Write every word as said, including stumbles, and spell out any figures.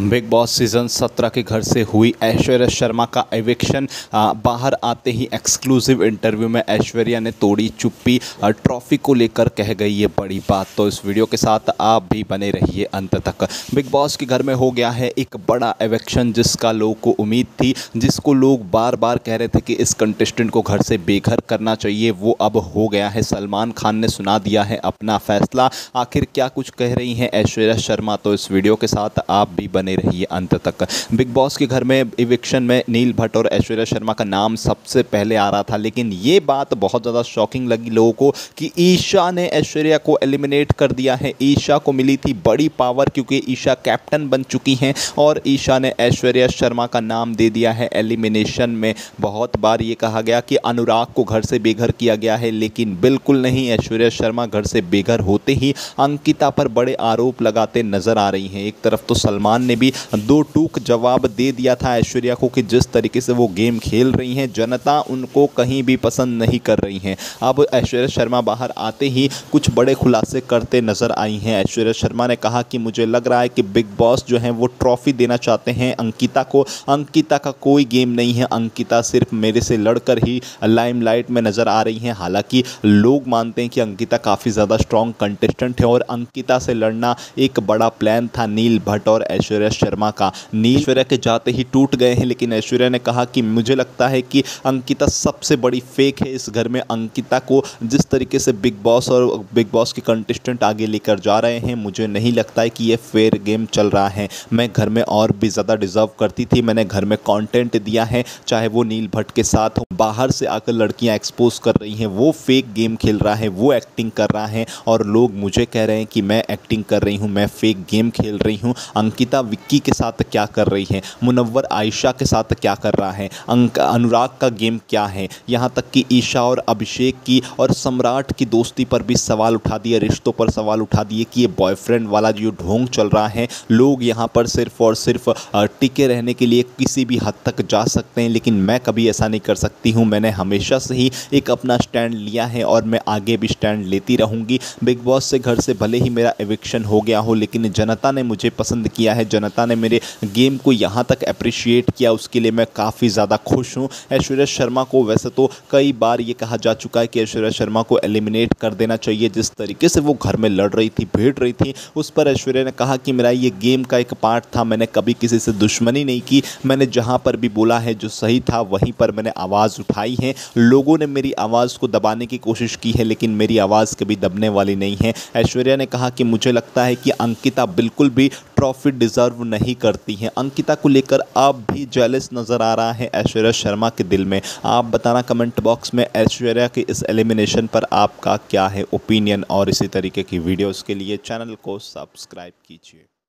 Big boss season सत्रह के घर से हुई ऐश्वर्या शर्मा का एविक्शन। बाहर आते ही एक्सक्लूसिव इंटरव्यू में ऐश्वर्या ने तोड़ी चुप्पी, ट्रॉफी को लेकर कह गई ये बड़ी बात। तो इस वीडियो के साथ आप भी बने रहिए अंत तक। बिग बॉस के घर में हो गया है एक बड़ा एविक्शन, जिसका लोगों को उम्मीद थी, जिसको लोग बार बार कह रहे थे कि इस कंटेस्टेंट को घर से बेघर करना चाहिए, वो अब हो गया है। सलमान खान ने सुना दिया है अपना फैसला। आखिर क्या कुछ कह रही हैं ऐश्वर्या शर्मा, तो इस वीडियो के साथ आप भी बने रही है अंत तक। बिग बॉस के घर में इविक्शन में नील भट्ट और ऐश्वर्या शर्मा का नाम सबसे पहले आ रहा था, लेकिन ये बात बहुत ज़्यादा शॉकिंग लगी लोगों को कि ईशा ने ऐश्वर्या को एलिमिनेट कर दिया है। ईशा को मिली थी बड़ी पावर, क्योंकि ईशा कैप्टन बन चुकी हैं और ईशा ने ऐश्वर्या शर्मा का नाम दे दिया है एलिमिनेशन में। बहुत बार ये कहा गया कि अनुराग को घर से बेघर किया गया है, लेकिन बिल्कुल नहीं। ऐश्वर्या शर्मा घर से बेघर होते ही अंकिता पर बड़े आरोप लगाते नजर आ रही हैं। एक तरफ तो सलमान ने भी दो टूक जवाब दे दिया था ऐश्वर्या को कि जिस तरीके से वो गेम खेल रही हैं, जनता उनको कहीं भी पसंद नहीं कर रही हैं। अब ऐश्वर्या शर्मा बाहर आते ही कुछ बड़े खुलासे करते नज़र आई हैं। ऐश्वर्या शर्मा ने कहा कि मुझे लग रहा है कि बिग बॉस जो है वो ट्रॉफी देना चाहते हैं अंकिता को। अंकिता का कोई गेम नहीं है, अंकिता सिर्फ मेरे से लड़कर ही लाइमलाइट में नज़र आ रही हैं। हालांकि लोग मानते हैं कि अंकिता काफ़ी ज़्यादा स्ट्रॉन्ग कंटेस्टेंट है और अंकिता से लड़ना एक बड़ा प्लान था नील भट्ट और ऐश्वर्या शर्मा का। नील ऐश्वर्या के जाते ही टूट गए हैं, लेकिन ऐश्वर्या ने कहा कि मुझे लगता है कि अंकिता सबसे बड़ी फेक है इस घर में। अंकिता को जिस तरीके से बिग बॉस और बिग बॉस के कंटेस्टेंट आगे लेकर जा रहे हैं, मुझे नहीं लगता है कि ये फेयर गेम चल रहा है। मैं घर में और भी ज़्यादा डिजर्व करती थी, मैंने घर में कॉन्टेंट दिया है, चाहे वो नील भट्ट के साथ हो। बाहर से आकर लड़कियाँ एक्सपोज कर रही हैं, वो फेक गेम खेल रहा है, वो एक्टिंग कर रहा है और लोग मुझे कह रहे हैं कि मैं एक्टिंग कर रही हूँ, मैं फेक गेम खेल रही हूँ। अंकिता विक्की के साथ क्या कर रही है, मुनव्वर आयशा के साथ क्या कर रहा है, अंक अनुराग का गेम क्या है, यहाँ तक कि ईशा और अभिषेक की और सम्राट की दोस्ती पर भी सवाल उठा दिए, रिश्तों पर सवाल उठा दिए कि ये बॉयफ्रेंड वाला जो ढोंग चल रहा है। लोग यहाँ पर सिर्फ और सिर्फ टिके रहने के लिए किसी भी हद तक जा सकते हैं, लेकिन मैं कभी ऐसा नहीं कर सकती हूँ। मैंने हमेशा से ही एक अपना स्टैंड लिया है और मैं आगे भी स्टैंड लेती रहूँगी। बिग बॉस से घर से भले ही मेरा एविक्शन हो गया हो, लेकिन जनता ने मुझे पसंद किया है, जनता ने मेरे गेम को यहाँ तक अप्रिशिएट किया, उसके लिए मैं काफ़ी ज़्यादा खुश हूँ। ऐश्वर्या शर्मा को वैसे तो कई बार ये कहा जा चुका है कि ऐश्वर्या शर्मा को एलिमिनेट कर देना चाहिए। जिस तरीके से वो घर में लड़ रही थी, भिड़ रही थी, उस पर ऐश्वर्या ने कहा कि मेरा ये गेम का एक पार्ट था, मैंने कभी किसी से दुश्मनी नहीं की, मैंने जहाँ पर भी बोला है जो सही था वहीं पर मैंने आवाज़ उठाई है। लोगों ने मेरी आवाज़ को दबाने की कोशिश की है, लेकिन मेरी आवाज़ कभी दबने वाली नहीं है। ऐश्वर्या ने कहा कि मुझे लगता है कि अंकिता बिल्कुल भी ट्रॉफी डिजर्व नहीं करती हैं। अंकिता को लेकर आप भी जेलस नज़र आ रहा है ऐश्वर्या शर्मा के दिल में। आप बताना कमेंट बॉक्स में ऐश्वर्या के इस एलिमिनेशन पर आपका क्या है ओपिनियन, और इसी तरीके की वीडियोस के लिए चैनल को सब्सक्राइब कीजिए।